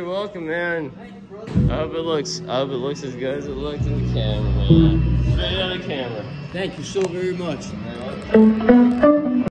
you're welcome, man. I hope it looks, as good as it looked in the camera, man. Right on the camera. Thank you so very much.